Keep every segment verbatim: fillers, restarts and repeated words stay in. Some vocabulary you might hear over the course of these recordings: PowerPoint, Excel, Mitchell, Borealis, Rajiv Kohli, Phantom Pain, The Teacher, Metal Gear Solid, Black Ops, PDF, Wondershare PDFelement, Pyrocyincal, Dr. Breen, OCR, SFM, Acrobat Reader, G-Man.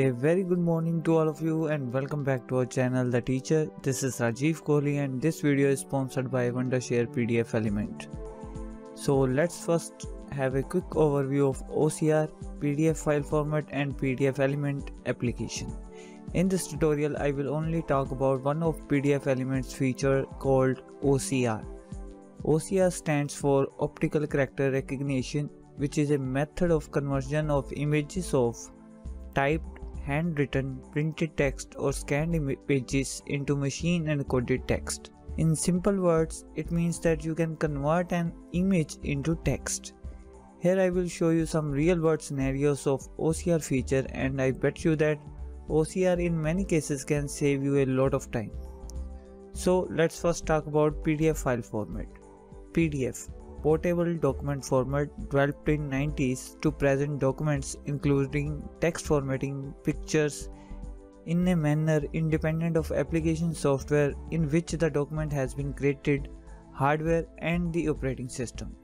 A very good morning to all of you and welcome back to our channel The Teacher. This is Rajiv Kohli and this video is sponsored by Wondershare PDFelement. So let's first have a quick overview of O C R, P D F file format and PDFelement application. In this tutorial I will only talk about one of PDFelement's feature called O C R. O C R stands for Optical Character Recognition, which is a method of conversion of images of typed, handwritten, printed text or scanned pages into machine and coded text. In simple words, it means that you can convert an image into text. Here I will show you some real world scenarios of O C R feature, and I bet you that O C R in many cases can save you a lot of time. So let's first talk about P D F file format. P D F, portable document format developed in nineties to present documents including text formatting, pictures in a manner independent of application software in which the document has been created, hardware and the operating system.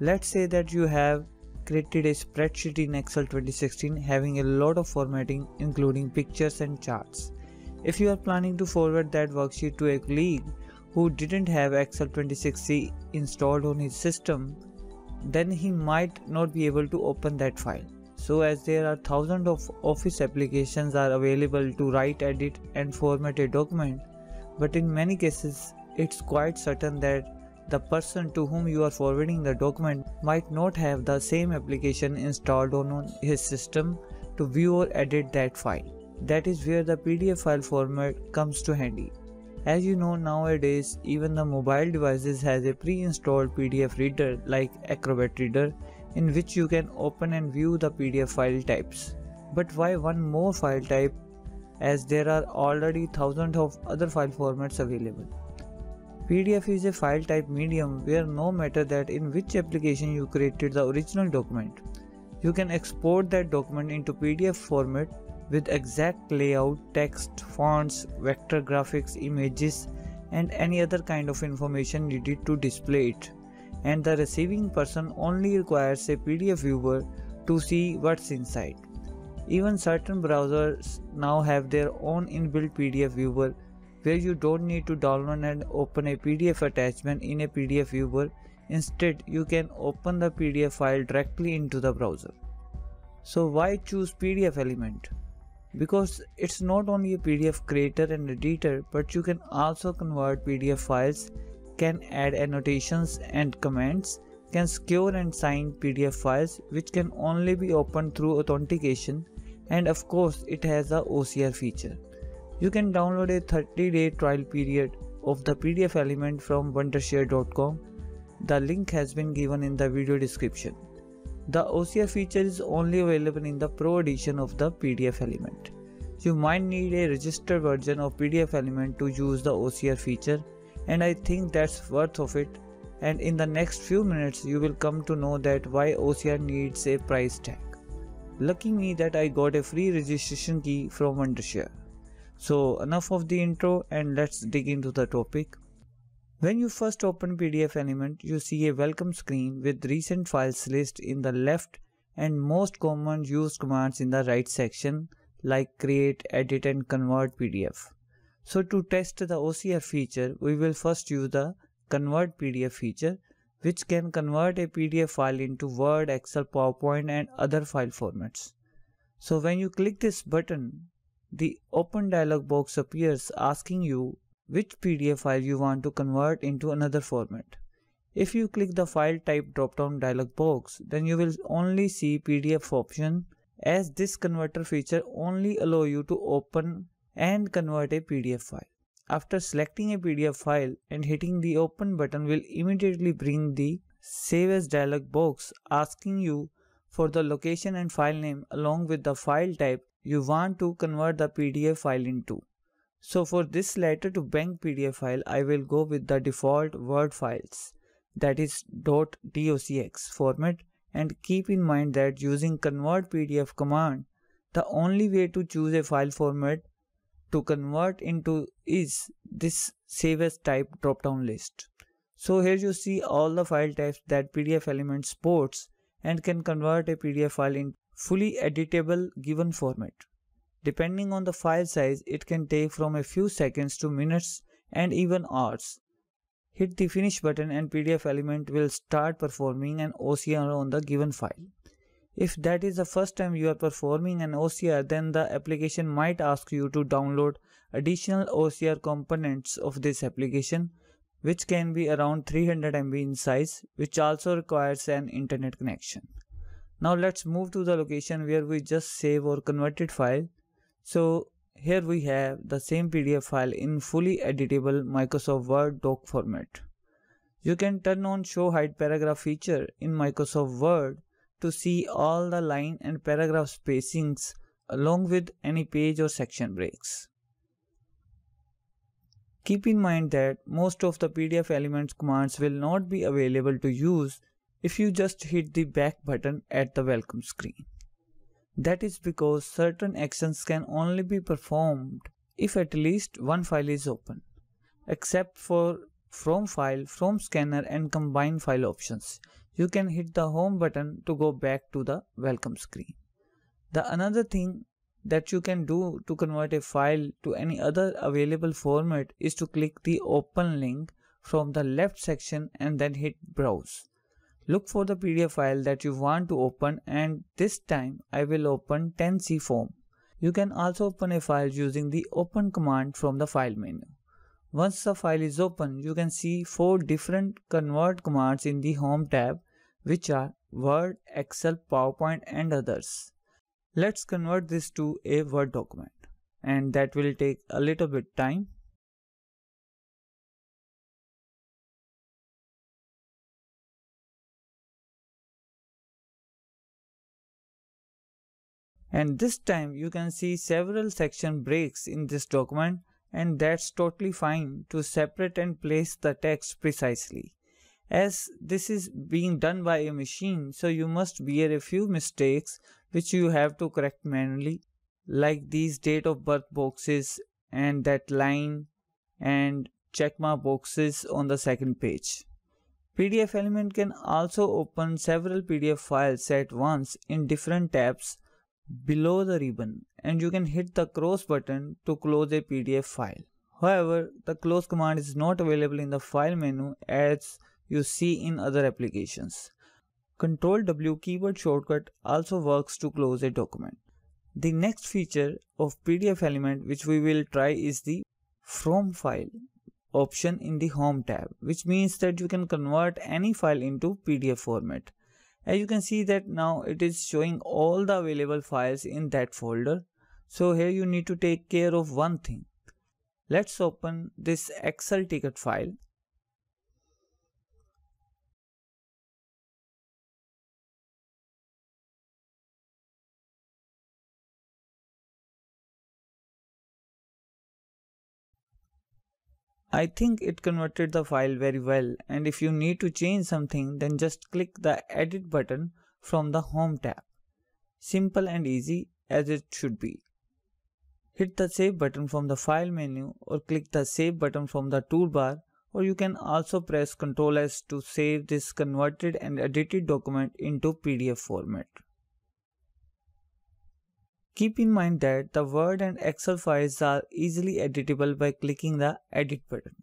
Let's say that you have created a spreadsheet in Excel twenty sixteen having a lot of formatting including pictures and charts. If you are planning to forward that worksheet to a colleague who didn't have Excel twenty sixteen installed on his system, then he might not be able to open that file. So as there are thousands of office applications are available to write, edit and format a document, but in many cases it's quite certain that the person to whom you are forwarding the document might not have the same application installed on his system to view or edit that file. That is where the P D F file format comes to handy. As you know, nowadays even the mobile devices has a pre-installed P D F reader like Acrobat Reader in which you can open and view the P D F file types. But why one more file type, as there are already thousands of other file formats available? P D F is a file type medium where no matter that in which application you created the original document, you can export that document into P D F format with exact layout, text, fonts, vector graphics, images and any other kind of information needed to display it, and the receiving person only requires a P D F viewer to see what's inside. Even certain browsers now have their own inbuilt P D F viewer where you don't need to download and open a P D F attachment in a P D F viewer. Instead, you can open the P D F file directly into the browser. So why choose PDFelement? Because it's not only a P D F creator and editor, but you can also convert P D F files, can add annotations and comments, can secure and sign P D F files which can only be opened through authentication, and of course it has the O C R feature. You can download a thirty day trial period of the PDFelement from Wondershare dot com. The link has been given in the video description. The O C R feature is only available in the Pro edition of the PDFelement. You might need a registered version of PDFelement to use the O C R feature, and I think that's worth of it, and in the next few minutes you will come to know that why O C R needs a price tag. Lucky me that I got a free registration key from Wondershare. So enough of the intro and let's dig into the topic. When you first open PDFelement, you see a welcome screen with recent files list in the left and most common used commands in the right section like create, edit and convert P D F. So to test the O C R feature, we will first use the convert P D F feature, which can convert a P D F file into Word, Excel, PowerPoint and other file formats. So when you click this button, the open dialog box appears asking you which P D F file you want to convert into another format. If you click the file type drop down dialog box, then you will only see P D F option, as this converter feature only allow you to open and convert a P D F file. After selecting a P D F file and hitting the open button will immediately bring the save as dialog box asking you for the location and file name along with the file type you want to convert the P D F file into. So for this letter to bank P D F file, I will go with the default Word files, that is .docx format, and keep in mind that using convert P D F command, the only way to choose a file format to convert into is this save as type drop down list. So here you see all the file types that PDFelement supports and can convert a P D F file in fully editable given format. Depending on the file size, it can take from a few seconds to minutes and even hours. Hit the finish button and PDFelement will start performing an O C R on the given file. If that is the first time you are performing an O C R, then the application might ask you to download additional O C R components of this application, which can be around three hundred M B in size, which also requires an internet connection. Now let's move to the location where we just save or converted file. So here we have the same P D F file in fully editable Microsoft Word doc format. You can turn on Show Hide Paragraph feature in Microsoft Word to see all the line and paragraph spacings along with any page or section breaks. Keep in mind that most of the PDFelement commands will not be available to use if you just hit the back button at the welcome screen. That is because certain actions can only be performed if at least one file is open, except for from file, from scanner and combine file options. You can hit the home button to go back to the welcome screen. The another thing that you can do to convert a file to any other available format is to click the open link from the left section and then hit browse. Look for the P D F file that you want to open, and this time I will open ten C form. You can also open a file using the open command from the file menu. Once the file is open, you can see four different convert commands in the home tab, which are Word, Excel, PowerPoint and others. Let's convert this to a Word document, and that will take a little bit time. And this time you can see several section breaks in this document, and that's totally fine to separate and place the text precisely. As this is being done by a machine, so you must bear a few mistakes which you have to correct manually, like these date of birth boxes and that line and checkmark boxes on the second page. PDFelement can also open several P D F files at once in different tabs below the ribbon, and you can hit the cross button to close a P D F file. However, the close command is not available in the file menu as you see in other applications. control W keyboard shortcut also works to close a document. The next feature of PDFelement which we will try is the From File option in the Home tab, which means that you can convert any file into P D F format. As you can see that now it is showing all the available files in that folder. So here you need to take care of one thing. Let's open this Excel ticket file. I think it converted the file very well, and if you need to change something, then just click the edit button from the home tab. Simple and easy as it should be. Hit the save button from the file menu or click the save button from the toolbar, or you can also press control S to save this converted and edited document into P D F format. Keep in mind that the Word and Excel files are easily editable by clicking the Edit button.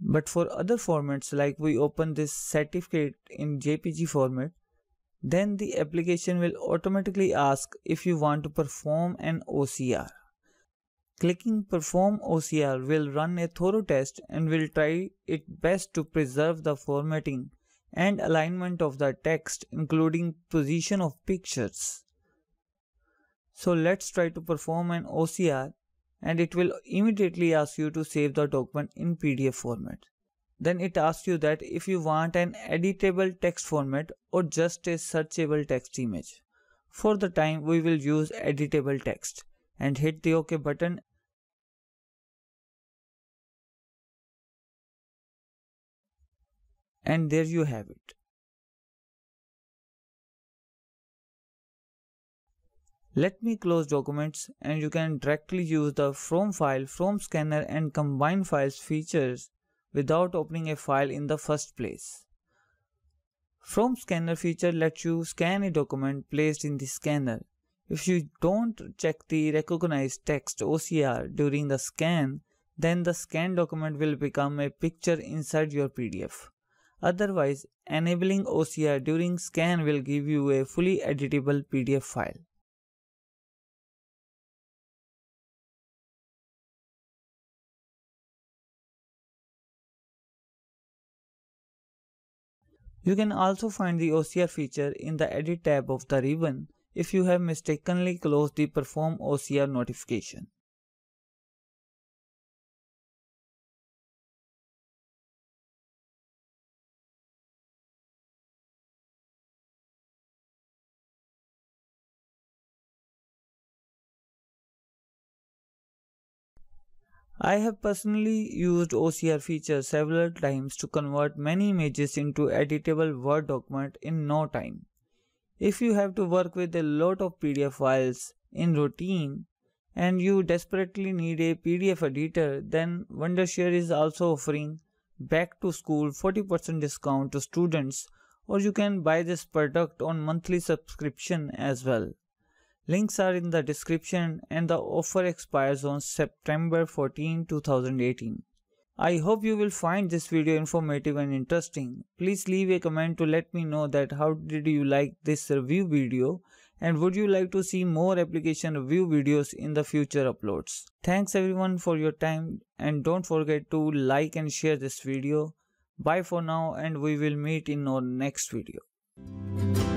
But for other formats, like we open this certificate in J P G format, then the application will automatically ask if you want to perform an O C R. Clicking Perform O C R will run a thorough test and will try its best to preserve the formatting and alignment of the text, including position of pictures. So let's try to perform an O C R, and it will immediately ask you to save the document in P D F format. Then it asks you that if you want an editable text format or just a searchable text image. For the time, we will use editable text and hit the OK button. And there you have it. Let me close documents, and you can directly use the From File, From Scanner and Combine Files features without opening a file in the first place. From Scanner feature lets you scan a document placed in the scanner. If you don't check the recognized text O C R during the scan, then the scanned document will become a picture inside your P D F. Otherwise, enabling O C R during scan will give you a fully editable P D F file. You can also find the O C R feature in the Edit tab of the ribbon if you have mistakenly closed the Perform O C R notification. I have personally used O C R feature several times to convert many images into editable Word document in no time. If you have to work with a lot of P D F files in routine and you desperately need a P D F editor, then Wondershare is also offering back to school forty percent discount to students, or you can buy this product on monthly subscription as well. Links are in the description and the offer expires on September fourteenth two thousand eighteen. I hope you will find this video informative and interesting. Please leave a comment to let me know that how did you like this review video and would you like to see more application review videos in the future uploads. Thanks everyone for your time and don't forget to like and share this video. Bye for now and we will meet in our next video.